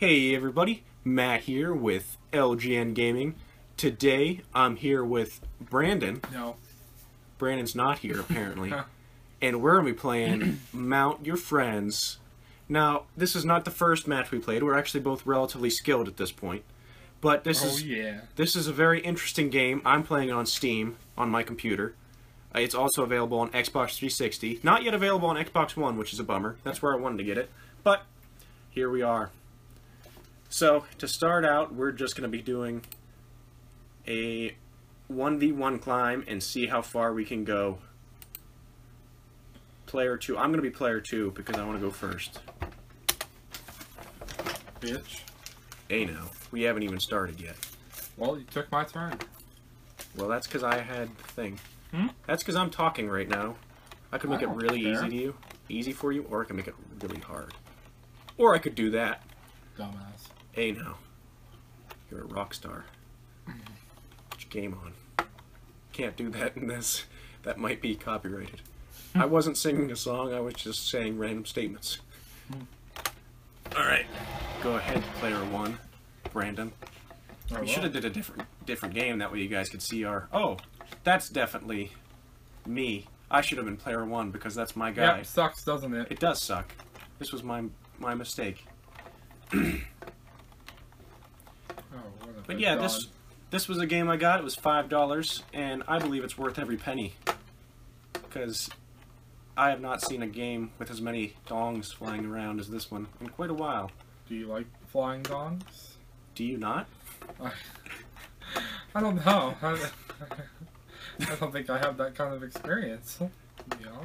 Hey everybody, Matt here with LGN Gaming. Today I'm here with Brandon. No. Brandon's not here apparently. And we're going to be playing Mount Your Friends. Now, this is not the first match we played. We're actually both relatively skilled at this point. But this is a very interesting game. I'm playing on Steam on my computer. It's also available on Xbox 360. Not yet available on Xbox One, which is a bummer. That's where I wanted to get it. But here we are. So, to start out, we're just going to be doing a 1v1 climb and see how far we can go. Player 2. I'm going to be player 2 because I want to go first. Bitch. Hey, no. We haven't even started yet. Well, you took my turn. Well, that's because I had the thing. Hmm? That's because I'm talking right now. I could make it really easy to you, easy for you, or I could make it really hard. Or I could do that. Dumbass. Hey, no. You're a rock star. Put your game on. Can't do that in this. That might be copyrighted. I wasn't singing a song, I was just saying random statements. Alright. Go ahead, player 1. Brandon. We should have did a different game, that way you guys could see our... Oh! That's definitely me. I should have been player 1, because that's my guy. Yeah, it sucks, doesn't it? It does suck. This was my mistake. But yeah, this was a game I got. It was $5, and I believe it's worth every penny, because I have not seen a game with as many dongs flying around as this one in quite a while. Do you like flying dongs? Do you not? I don't know. I don't think I have that kind of experience.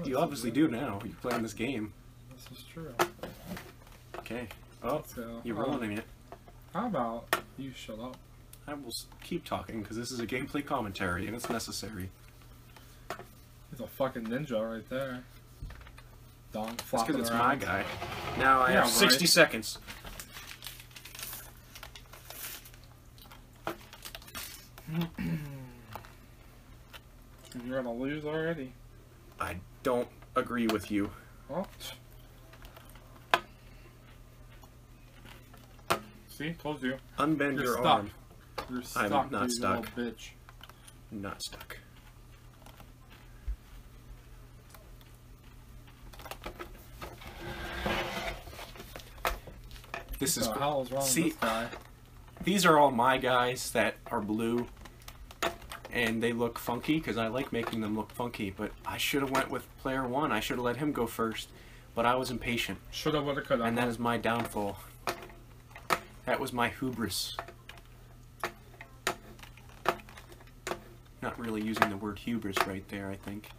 You obviously do now. You're playing this game. This is true. Okay. Oh, you're ruining it. How about you shut up? I will keep talking, because this is a gameplay commentary, and it's necessary. He's a fucking ninja right there. Donk flopping around. That's because it's my guy. Now I have 60 seconds. You're gonna lose already. I don't agree with you. What? See, told you. Unbend your arm. You're stuck. I'm not stuck. Little bitch. Not stuck. This is. What the hell is wrong with this guy? These are all my guys that are blue, and they look funky because I like making them look funky. But I should have went with player 1. I should have let him go first, but I was impatient. Should have, would have, could have. And that is my downfall. That was my hubris. Not really using the word hubris right there, I think.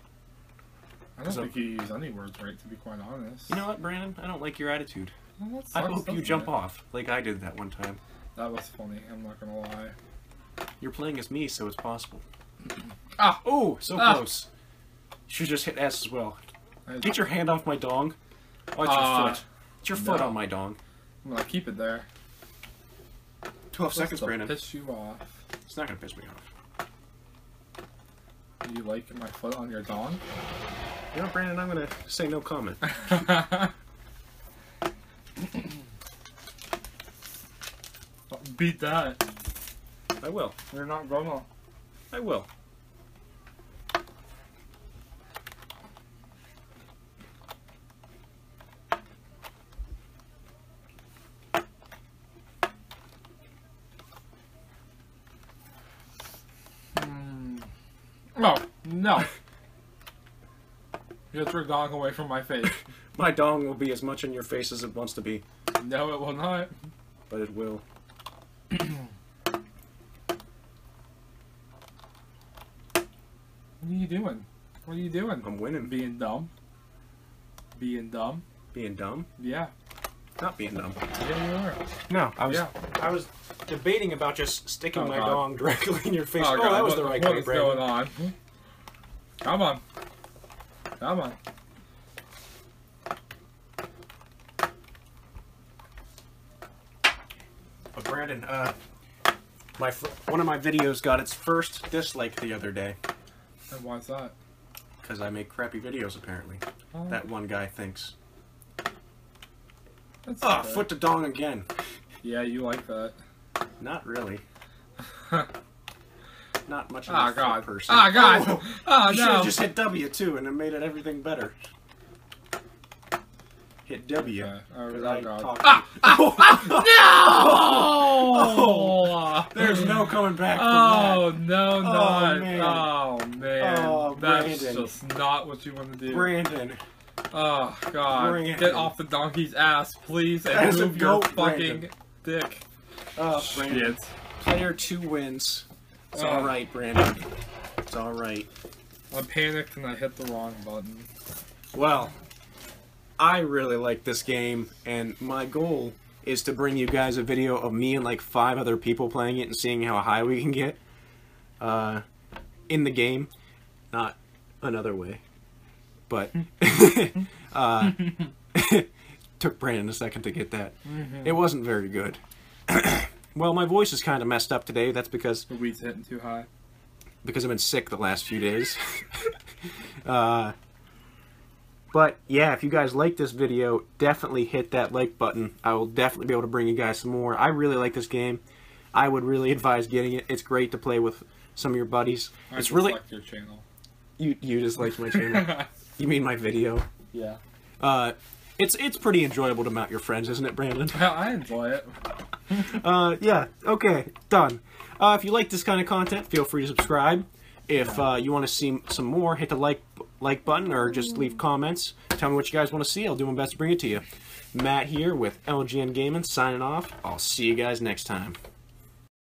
I don't think you use any words right, to be quite honest. You know what, Brandon? I don't like your attitude. Well, that sucks, I hope you jump off, like I did that one time. That was funny, I'm not gonna lie. You're playing as me, so it's possible. Ah! Oh, so close. Should just hit S as well. Get your hand off my dong. Oh, it's your foot. It's your foot on my dong. I'm gonna keep it there. 12 seconds, Brandon. Piss you off. It's not gonna piss me off. Do you like my foot on your dong? You know, Brandon, I'm gonna say no comment. Beat that. I will. You're not gonna. I will. Oh, no. You threw a dong away from my face. My dong will be as much in your face as it wants to be. No, it will not. But it will. What are you doing? What are you doing? I'm winning. Being dumb. Being dumb. Being dumb? Yeah. Not being dumb. Yeah, you are. No, I was debating about just sticking my dong directly in your face. Oh, God, that was the right way, Brandon. What is going on? Come on. Come on. But Brandon, one of my videos got its first dislike the other day. And why's that? Because I make crappy videos, apparently. Oh. That one guy thinks. Ah, foot to dong again. Yeah, you like that. Not really. Not much of a third person. Oh, God. Oh, oh no. You should have just hit W, too, and it made it everything better. Hit W. Okay. Oh, God. No! Oh, there's no coming back from that. No, no. Oh, man. Oh, man. Oh, that's just not what you want to do. Brandon. Oh, God. Brandon. Get off the donkey's ass, please, and move your fucking dick. Oh, Brandon. Player 2 wins. It's alright, Brandon. It's alright. I panicked and I hit the wrong button. Well, I really like this game, and my goal is to bring you guys a video of me and like 5 other people playing it and seeing how high we can get in the game. Not another way. But took Brandon a second to get that. It wasn't very good. Well, my voice is kind of messed up today. That's because the weed's hitting too high. Because I've been sick the last few days. But yeah, if you guys like this video, definitely hit that like button. I will definitely be able to bring you guys some more. I really like this game. I would really advise getting it. It's great to play with some of your buddies. I just really like your channel. You just liked my channel. You mean my video? Yeah. It's pretty enjoyable to Mount Your Friends, isn't it, Brandon? I enjoy it. Yeah, okay, done. If you like this kind of content, feel free to subscribe. If you want to see some more, hit the like button or just leave comments. Tell me what you guys want to see. I'll do my best to bring it to you. Matt here with LGN Gaming, signing off. I'll see you guys next time.